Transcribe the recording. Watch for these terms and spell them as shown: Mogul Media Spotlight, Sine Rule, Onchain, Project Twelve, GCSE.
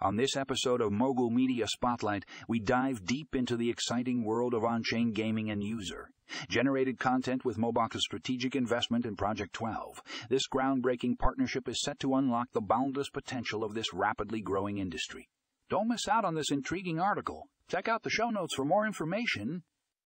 On this episode of Mogul Media Spotlight, we dive deep into the exciting world of on-chain gaming and user-generated content with Mobox's strategic investment in Project 12. This groundbreaking partnership is set to unlock the boundless potential of this rapidly growing industry. Don't miss out on this intriguing article. Check out the show notes for more information.